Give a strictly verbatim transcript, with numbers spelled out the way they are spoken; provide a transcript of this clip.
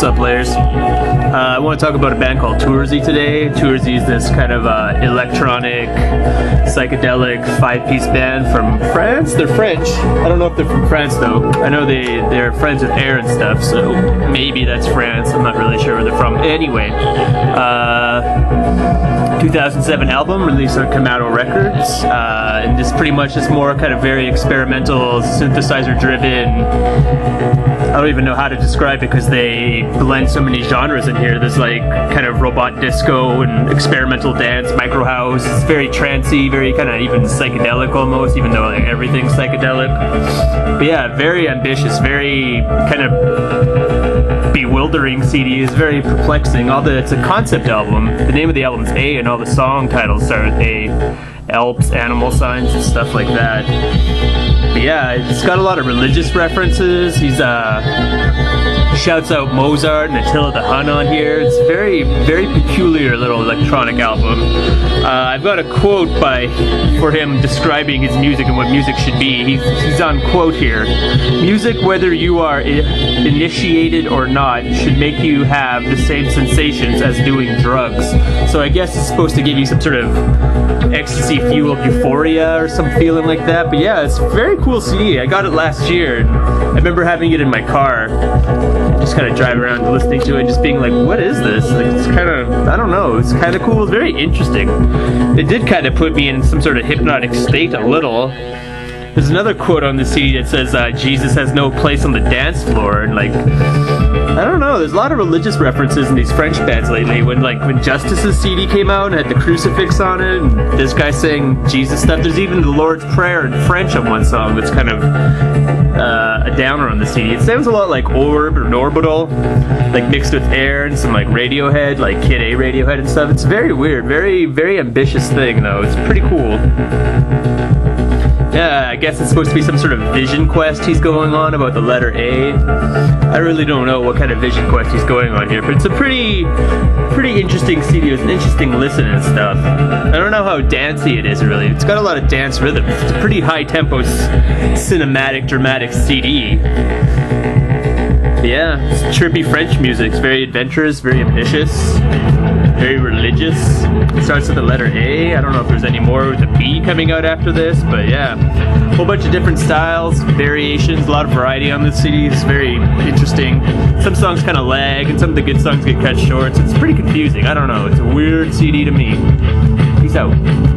What's up, layers? Uh, I want to talk about a band called Turzi today. Turzi is this kind of uh, electronic, psychedelic, five-piece band from France. They're French. I don't know if they're from France, though. I know they, they're friends with Air and stuff, so maybe that's France. I'm not really sure where they're from. Anyway, uh, two thousand seven album released on Kemado Records, uh, and it's pretty much just more kind of very experimental, synthesizer-driven. I don't even know how to describe it because they blend so many genres in here. There's like kind of robot disco and experimental dance, micro house. It's very trancy, very kind of even psychedelic almost, even though like everything's psychedelic. But yeah, very ambitious, very kind of bewildering C D. It's very perplexing. All the, it's a concept album. The name of the album is A, and all the song titles start with A. Alps, animal signs, and stuff like that. But yeah, it's got a lot of religious references. He's uh, shouts out Mozart and Attila the Hun on here. It's very, very peculiar little electronic album. Uh, I've got a quote by for him describing his music and what music should be. He's, he's on quote here. Music, whether you are initiated or not, should make you have the same sensations as doing drugs. So I guess it's supposed to give you some sort of ecstasy fueled euphoria or some feeling like that. But yeah, it's a very cool C D. I got it last year. I remember having it in my car, just kind of drive around listening to it, just being like, what is this? Like, it's kind of, I don't know, it's kind of cool. It's very interesting. It did kind of put me in some sort of hypnotic state a little. There's another quote on the C D that says, uh, Jesus has no place on the dance floor, and like, I don't know, there's a lot of religious references in these French bands lately. When like, when Justice's C D came out and had the crucifix on it, and this guy saying Jesus stuff, there's even the Lord's Prayer in French on one song that's kind of uh, a downer on the C D. It sounds a lot like Orb or Orbital, like mixed with Air and some like Radiohead, like Kid A Radiohead and stuff. It's very weird, very, very ambitious thing though. It's pretty cool. Yeah, I guess it's supposed to be some sort of vision quest he's going on about the letter A. I really don't know what kind of vision quest he's going on here, but it's a pretty, pretty interesting C D. It's an interesting listen and stuff. I don't know how dancey it is, really. It's got a lot of dance rhythms. It's a pretty high-tempo, cinematic, dramatic C D. Yeah, it's trippy French music. It's very adventurous, very ambitious, very religious. It starts with the letter A. I don't know if there's any more with a B coming out after this, but yeah. A whole bunch of different styles, variations, a lot of variety on this C D. It's very interesting. Some songs kind of lag, and some of the good songs get cut short, so it's pretty confusing. I don't know. It's a weird C D to me. Peace out.